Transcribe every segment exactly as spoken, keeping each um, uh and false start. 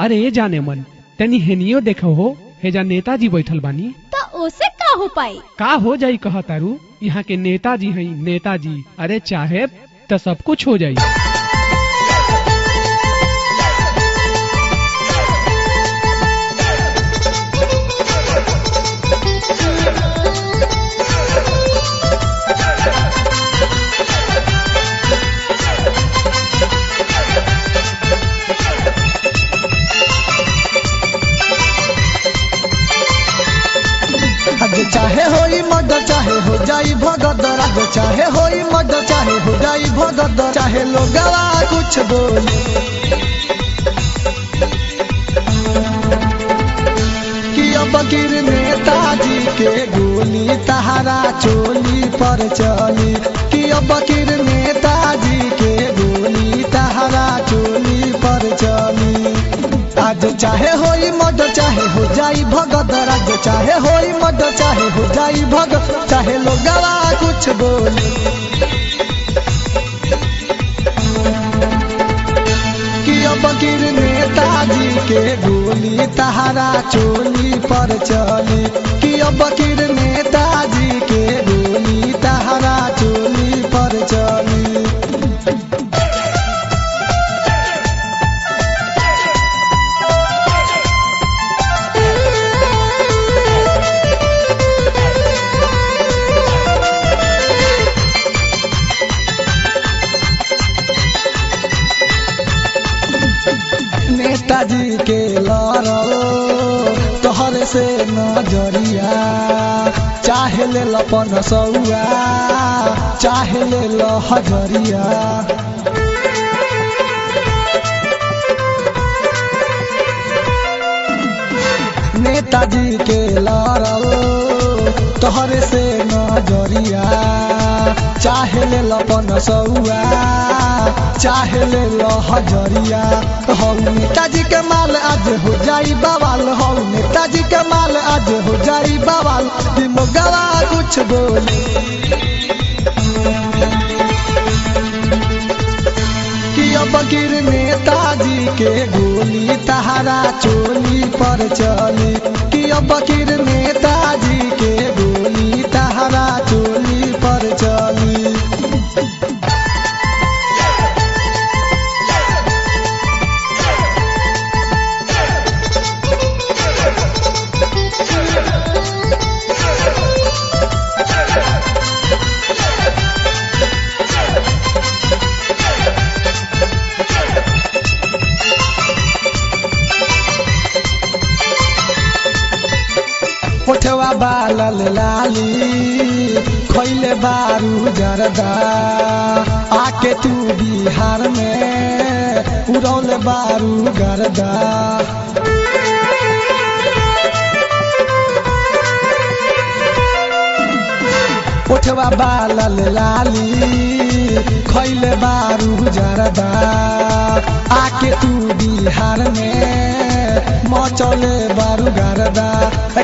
अरे ये जाने मन तनी हेनियो देखो हो हेजा नेताजी बैठल बानी तो ओसे का हो पाई का हो जाई कह तारू यहाँ के नेताजी है नेताजी। अरे चाहे तो सब कुछ हो जाई। चाहे होई मदद चाहे हो जाई भगत राग चाहे होई मदद चाहे हो जाई भगत चाहे लोगवा कुछ बोली कि अब गिर नेताजी के गोली तहारा चोली पर चली कि अब गिर नेताजी के गोली तहारा चोली पर चली। आज चाहे होई मदद चाहे हो जाई भगत राग चाहे होई मदद चाहे हो जाई भगत चाहे लोगवा कुछ बोली कि अब गिर नेताजी के गोली तहारा चोली पर चली कि अब गिर नेताजी के गोली तहारा चोली पर चली। नेताजी के लड़ो तोहर से नजरिया चाहे ले लपन सौआ चाहे ले लहजरिया नेताजी के लड़ो तोहर से नजरिया चाहे ले लपन सौआ चाहे ले लहजरिया। हौ नेताजी के माल आज हो जाई बवाल हौ नेताजी के माल आज हो जाई बवाल दिनो गवा कुछ बोली कि अब गिर नेताजी के गोली तहारा चोली पर चली कि अब गिर नेताजी के गोली तहारा चोली पर चली। होठवा बालल लाली खैले बारू जरदा आके तू बिहार में उड़ौल बारू गर्दा होठवा बालल लाली खैले बारू जरदा आके तू बिहार में मचले बारू गर्दा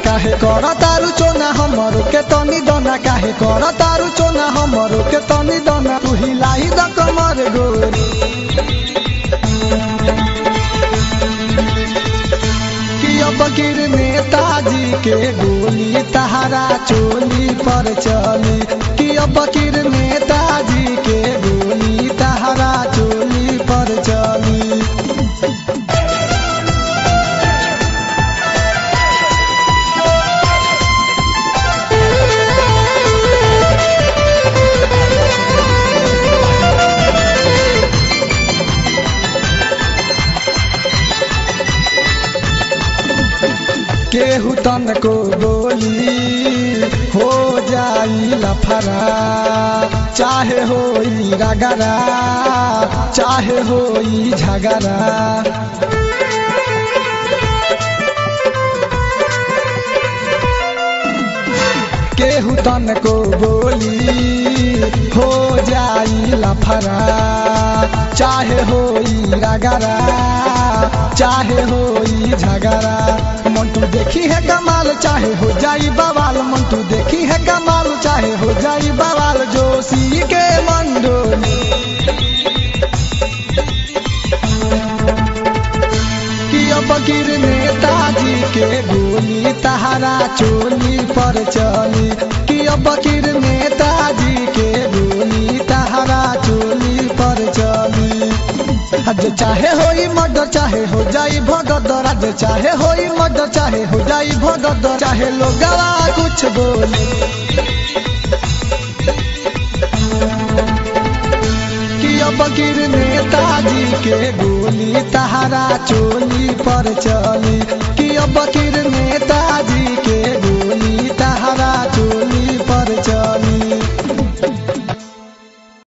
काहे कर तारू चोना हमरो के तनी दना काहे कर तारू चोना हमरो के तनी दना तू हिलाई द कमर गोरी कि अब गिर नेताजी के गोली तहारा चोली पर चली कि अब गिर नेताजी के गोली तहारा चोली पर चली। केहू तन को बोली हो जाई लफरा चाहे होई रगरा चाहे होई झगरा केहू तन को बोली हो जाई लफरा चाहे होई रगरा चाहे होई झगरा। मंटू देखी है कमाल चाहे हो जाई बवाल मंटू देखी है कमाल चाहे हो जाई बवाल जोशी के मंडोली कि सब गिरने ताजी के गोली तहारा चोली पर चली कि अब गिरने ताजी के गोली तहारा चोली पर चली। आज चाहे होई मर्डर चाहे हो जाई भगदर, आज चाहे होई मर्डर चाहे हो जाई भगदर, चाहे लोगवा कुछ बोली गिरने ताजी के गोली तहारा चोली पर चली कि अब गिरने ताजी के